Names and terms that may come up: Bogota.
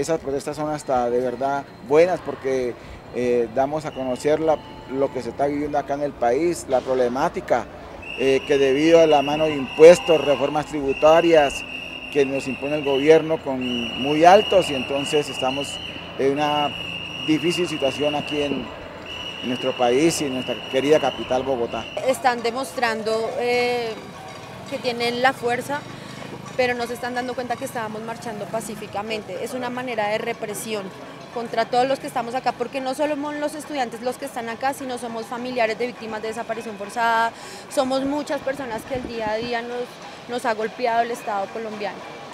Esas protestas son hasta de verdad buenas porque damos a conocer lo que se está viviendo acá en el país, la problemática que debido a la mano de impuestos, reformas tributarias que nos impone el gobierno con muy altos, y entonces estamos en una difícil situación aquí en nuestro país y en nuestra querida capital Bogotá. Están demostrando que tienen la fuerza, pero no se están dando cuenta que estábamos marchando pacíficamente. Es una manera de represión contra todos los que estamos acá, porque no solo somos los estudiantes los que están acá, sino somos familiares de víctimas de desaparición forzada, somos muchas personas que el día a día nos ha golpeado el Estado colombiano.